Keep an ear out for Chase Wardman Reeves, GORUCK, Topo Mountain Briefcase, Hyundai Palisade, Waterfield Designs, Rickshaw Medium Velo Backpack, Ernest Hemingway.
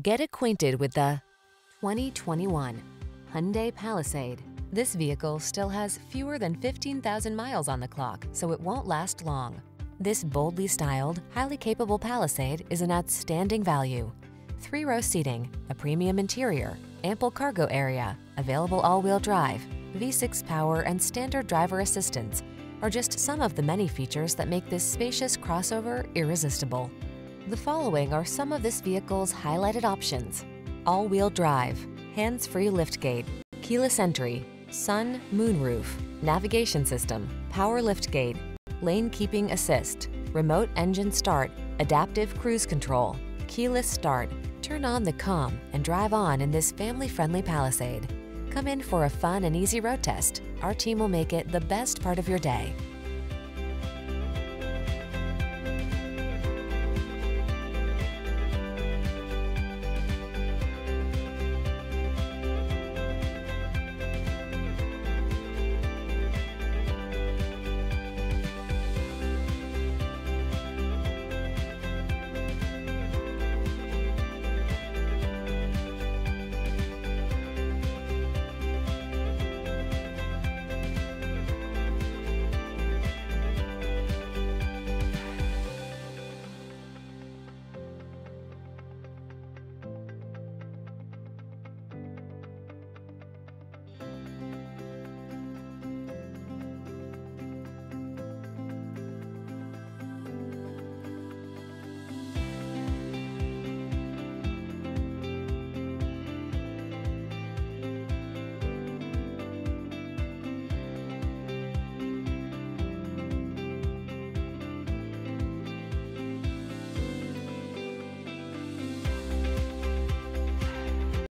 Get acquainted with the 2021 Hyundai Palisade. This vehicle still has fewer than 15,000 miles on the clock, so it won't last long. This boldly styled, highly capable Palisade is an outstanding value. Three-row seating, a premium interior, ample cargo area, available all-wheel drive, V6 power and standard driver assistance are just some of the many features that make this spacious crossover irresistible. The following are some of this vehicle's highlighted options: all-wheel drive, hands-free liftgate, keyless entry, sun, moonroof, navigation system, power liftgate, lane keeping assist, remote engine start, adaptive cruise control, keyless start. Turn on the calm and drive on in this family-friendly Palisade. Come in for a fun and easy road test. Our team will make it the best part of your day.